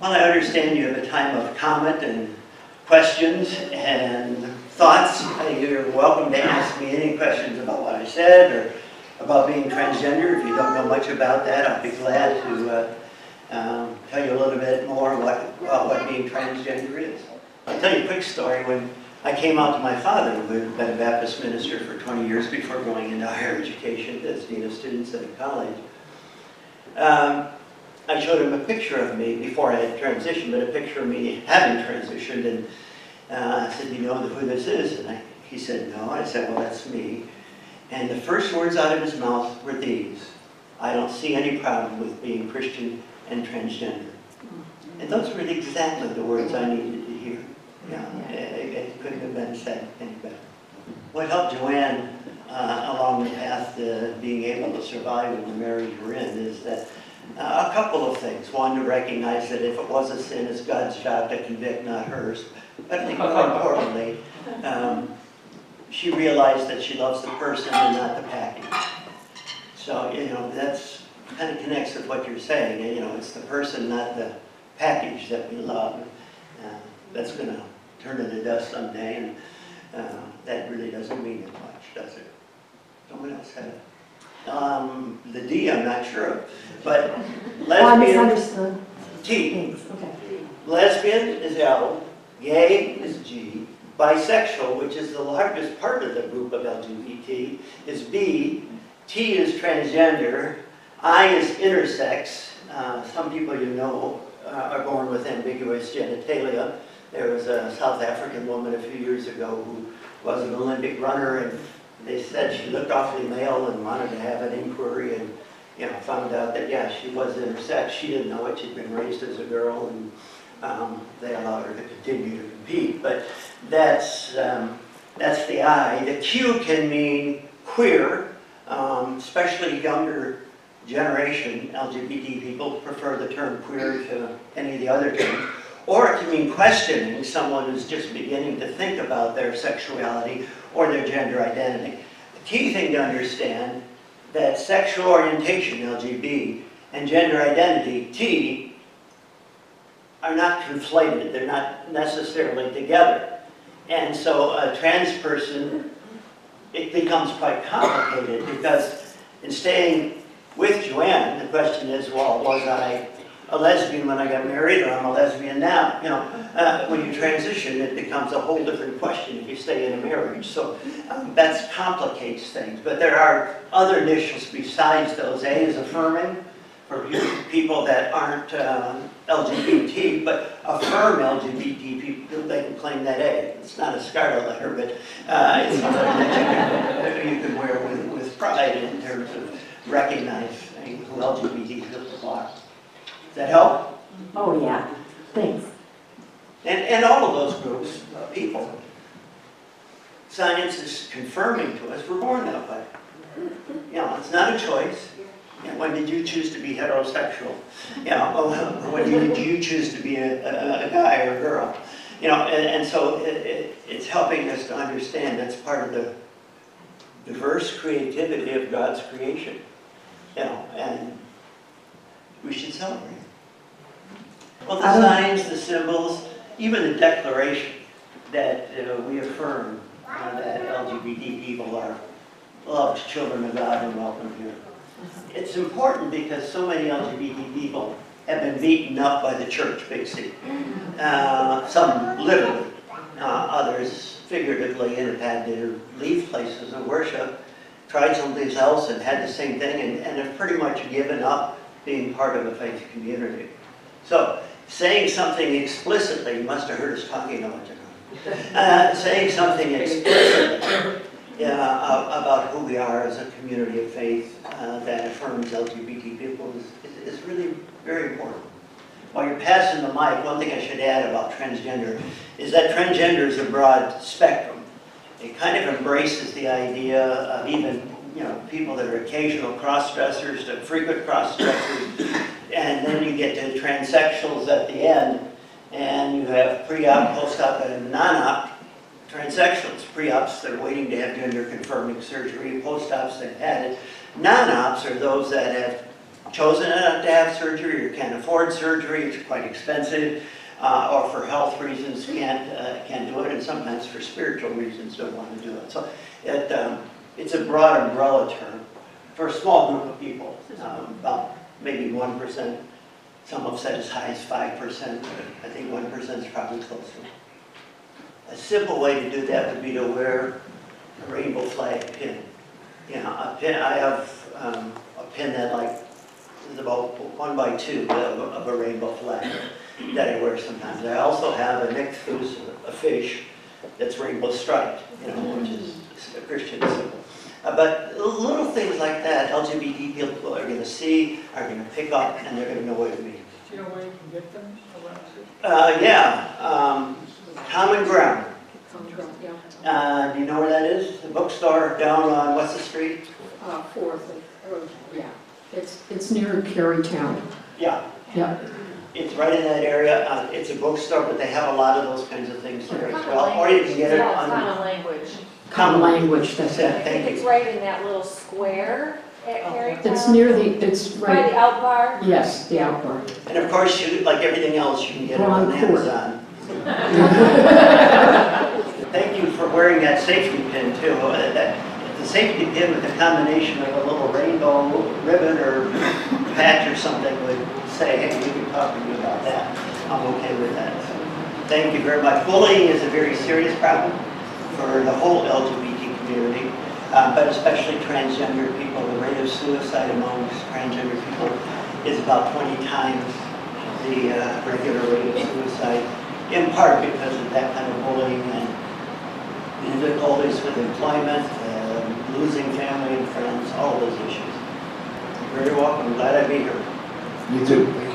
Well, I understand you have a time of comment and questions and thoughts. You're welcome to ask me any questions about what I said or about being transgender. If you don't know much about that, I'll be glad to tell you a little bit more about what being transgender is. I'll tell you a quick story. When I came out to my father, who had been a Baptist minister for 20 years before going into higher education as dean of students at a college, I showed him a picture of me before I had transitioned, but a picture of me having transitioned, and I said, "You know who this is?" And he said, "No." I said, "Well, that's me." And the first words out of his mouth were these: "I don't see any problem with being Christian and transgender." And those were exactly the words I needed to hear. Yeah, it couldn't have been said any better. What helped Joanne along the path to being able to survive in the marriage we're in is that a couple of things. One, to recognize that if it was a sin, it's God's job to convict, not hers. But I think more importantly, she realized that she loves the person and not the package. So, you know, that's kind of connects with what you're saying. You know, it's the person, not the package that we love. That's going to turn into dust someday, and that really doesn't mean it much, does it? Someone else had it. The D, I'm not sure of, but lesbian, misunderstood. T. Okay. Lesbian is L, gay is G, bisexual, which is the largest part of the group of LGBT, is B, T is transgender, I is intersex. Some people you know are born with ambiguous genitalia. There was a South African woman a few years ago who was an Olympic runner, and they said she looked awfully male and wanted to have an inquiry, and found out that, yeah, she was intersex. She didn't know it. She'd been raised as a girl, and they allowed her to continue to compete. But that's the I. The Q can mean queer, especially younger generation LGBT people prefer the term queer to any of the other terms. Or it can mean questioning someone who's just beginning to think about their sexuality or their gender identity. The key thing to understand that sexual orientation, LGB, and gender identity, T, are not conflated. They're not necessarily together. And so a trans person, it becomes quite complicated, because in staying with Joanne, the question is, well, was I a lesbian when I got married, or I'm a lesbian now? When you transition, it becomes a whole different question if you stay in a marriage. So that complicates things. But there are other initials besides those. A is affirming for people that aren't LGBT, but affirm LGBT people, they can claim that A. It's not a scarlet letter, but it's something that you can wear with pride in terms of recognizing who LGBT people are. Does that help? Oh, yeah. Thanks. And all of those groups of people, science is confirming to us we're born that way. It's not a choice. When did you choose to be heterosexual? When did you choose to be a guy or a girl? And so it's helping us to understand that's part of the diverse creativity of God's creation. And we should celebrate. Well, the signs, the symbols, even the declaration that we affirm that LGBT people are loved children of God and welcome here. It's important because so many LGBT people have been beaten up by the church, basically. Some literally, others figuratively, and have had to leave places of worship, tried someplace else and had the same thing, and have pretty much given up being part of a faith community. So, saying something explicitly, you must have heard us talking a bunch of times. Saying something explicitly about who we are as a community of faith that affirms LGBT people is really very important. While you're passing the mic, one thing I should add about transgender is that transgender is a broad spectrum. It kind of embraces the idea of even people that are occasional cross-dressers to frequent cross-dressers, and then you get to transsexuals at the end, and you have pre-op, post-op, and non-op transsexuals. Pre-ops, they're waiting to have gender-confirming surgery. Post-ops, they've had it. Non-ops are those that have chosen not to have surgery or can't afford surgery, it's quite expensive, or for health reasons can't do it, and sometimes for spiritual reasons don't want to do it. So it, it's a broad umbrella term for a small group of people, about maybe 1%. Some have said as high as 5%. I think 1% is probably closer. A simple way to do that would be to wear a rainbow flag pin. You know, a pin, I have a pin that is about 1 by 2 of a rainbow flag that I wear sometimes. I also have an ichthus, a fish, that's rainbow striped, you know, which is a Christian symbol. But little things like that, LGBT people are going to see, are going to pick up, and they're going to know what it means. Do you know where you can get them? Yeah. Common Ground. Do you know where that is? The bookstore down on, what's the street? 4th. Yeah. It's near Carytown. Yeah. Yeah. It's right in that area. It's a bookstore, but they have a lot of those kinds of things there as well. Or you can get it on... Common Language. Common Language, that's it. Thank you. It's right in that little square at Carytown. It's near the, it's right... By the Out Bar? Yes, the Out Bar. And of course, you, like everything else, you can get it on Amazon. Thank you for wearing that safety pin, too. The safety pin with a combination of a little rainbow ribbon or patch or something would say, hey, we can talk to you about that. I'm okay with that. So, thank you very much. Bullying is a very serious problem for the whole LGBT community, but especially transgender people. The rate of suicide amongst transgender people is about 20 times the regular rate of suicide, in part because of that kind of bullying and difficulties with employment, losing family and friends, all those issues. You're very welcome. I'm glad I'd be here. You too.